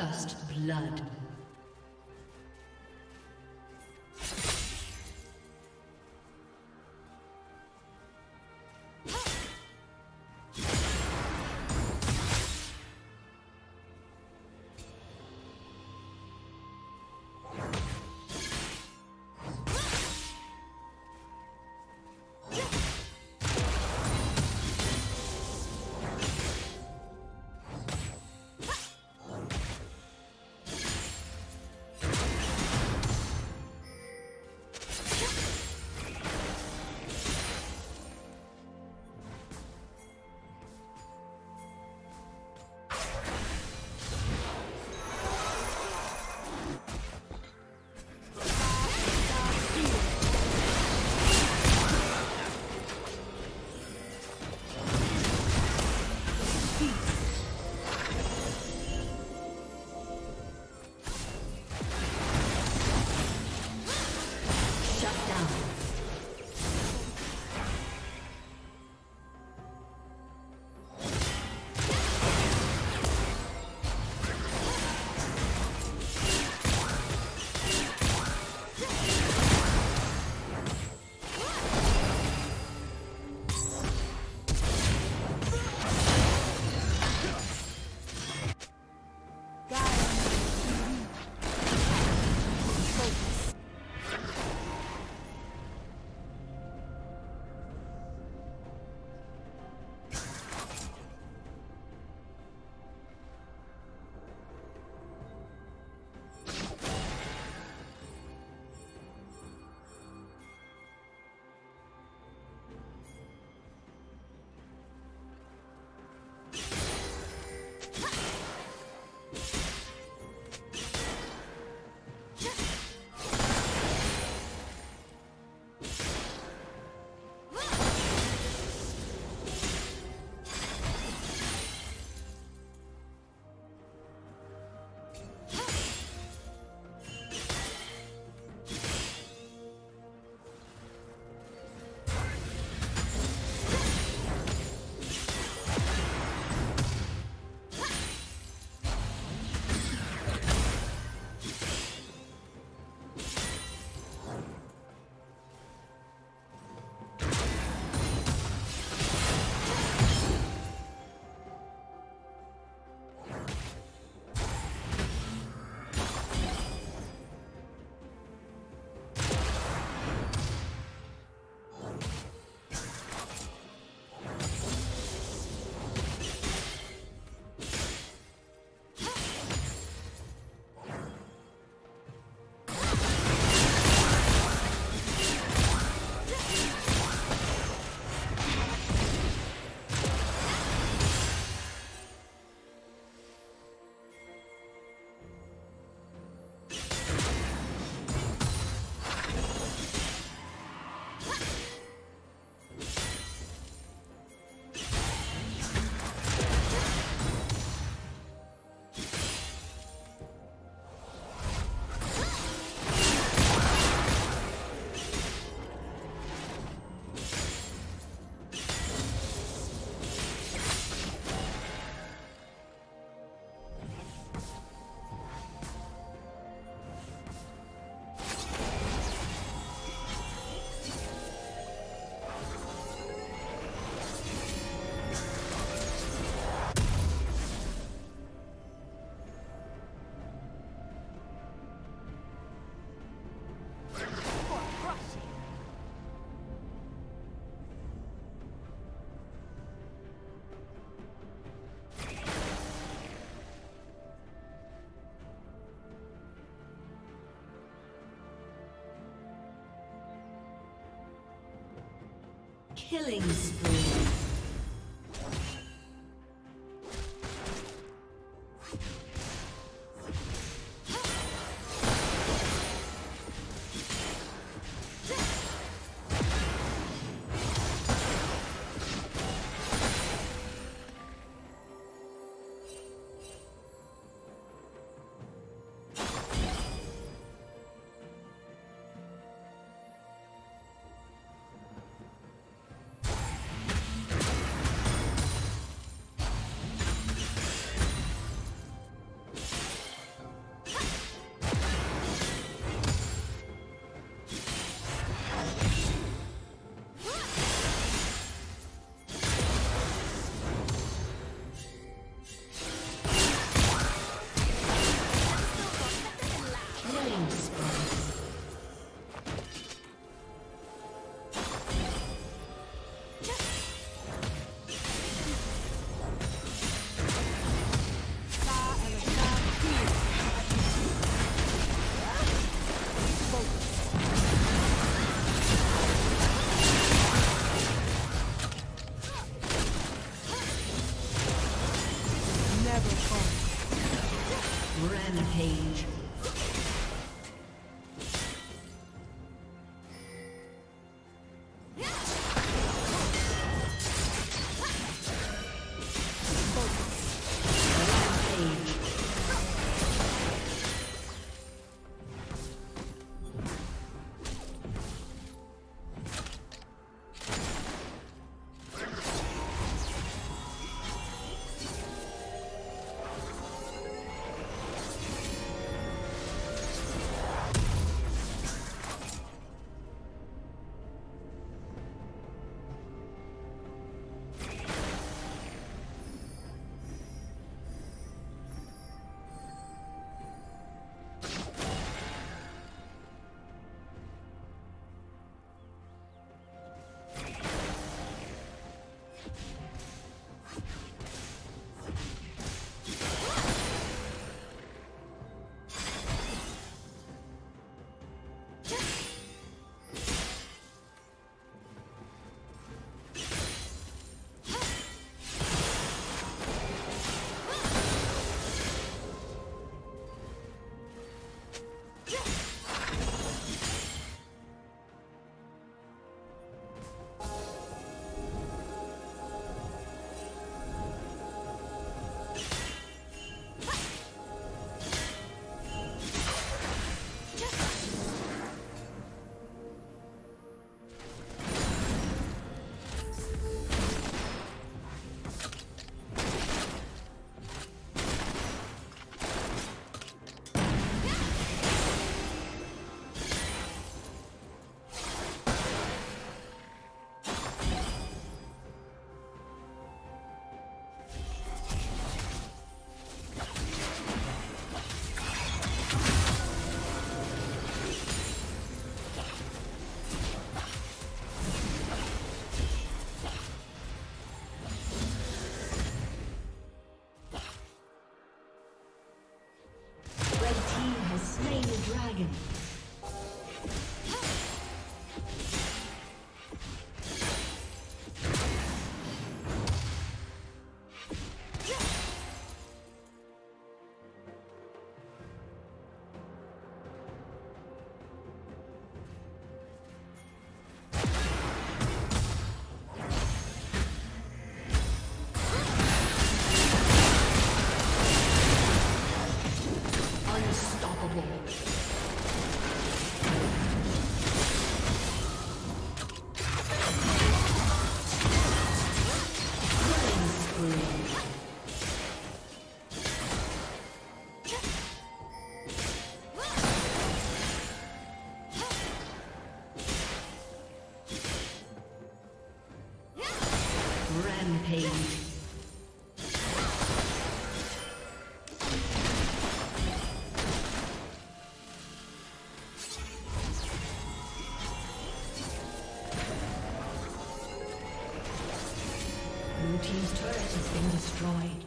First blood. Killing spree. Team's turret has been destroyed.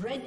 Red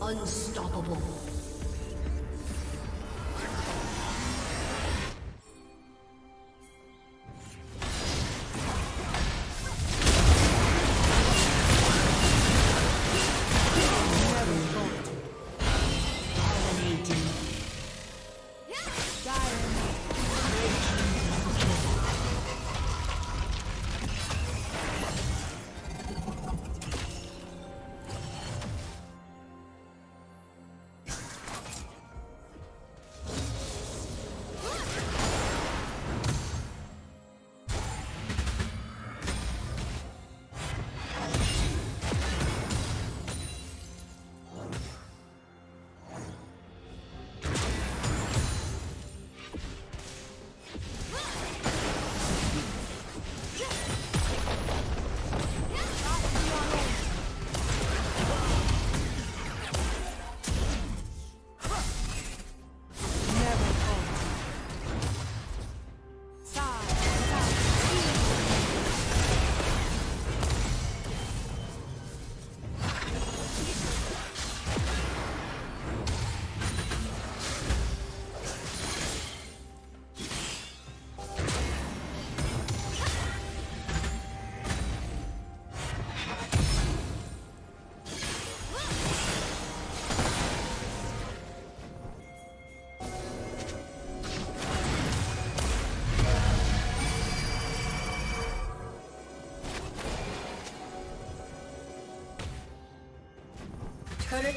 Unstoppable. Current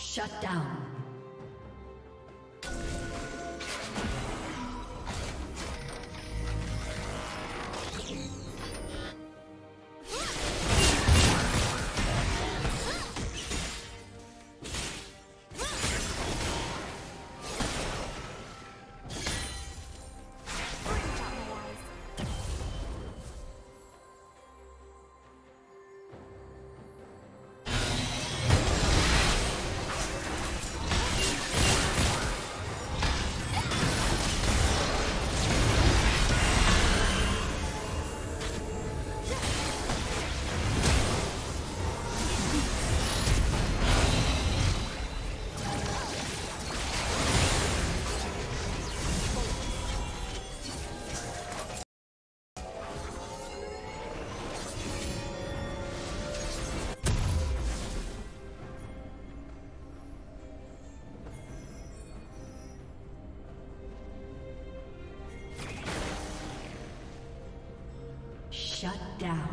Shut down. Shut down.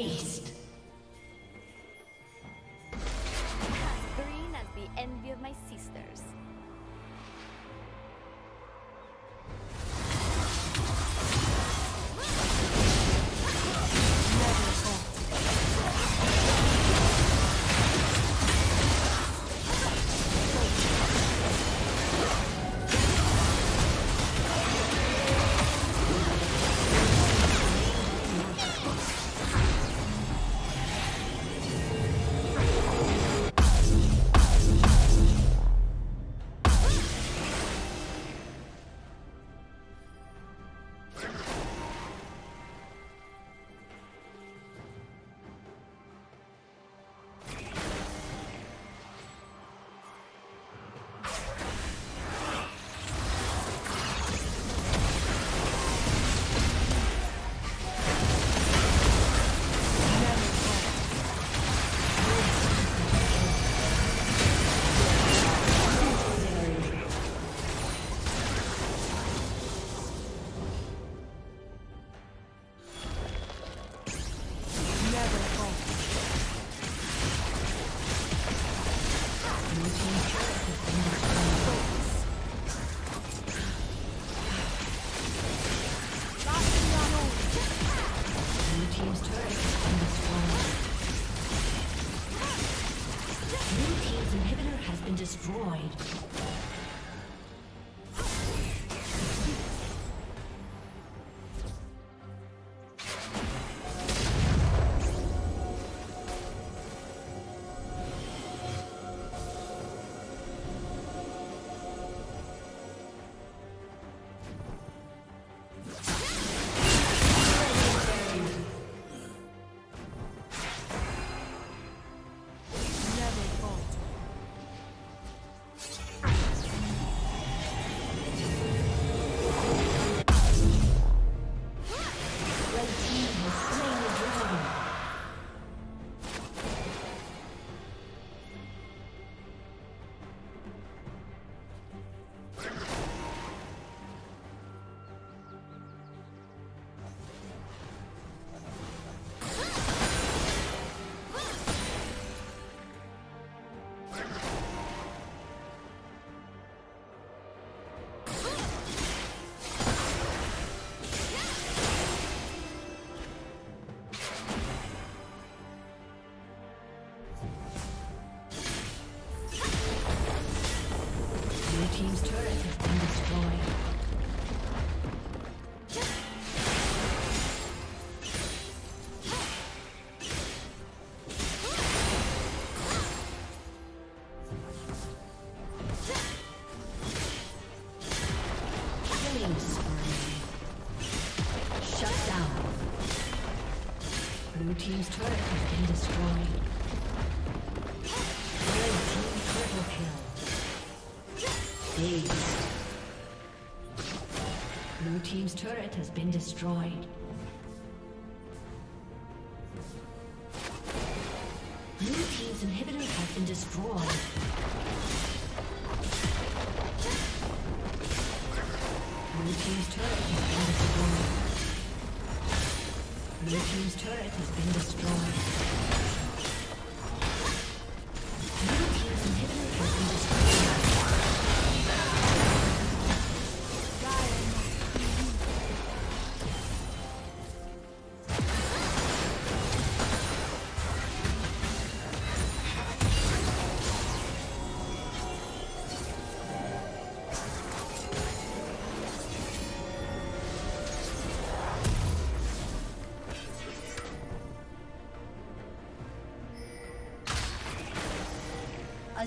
Aced. As green as the envy of my sisters. Team's turret has been destroyed. Red team triple kill. Aced. Blue team's turret has been destroyed. Blue team's inhibitor has been destroyed. Blue team's turret has been destroyed. Blue team's turret has been destroyed. Blue team's inhibitor has been A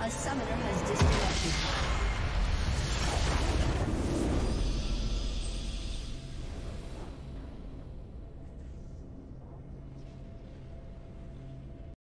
A summoner has disconnected.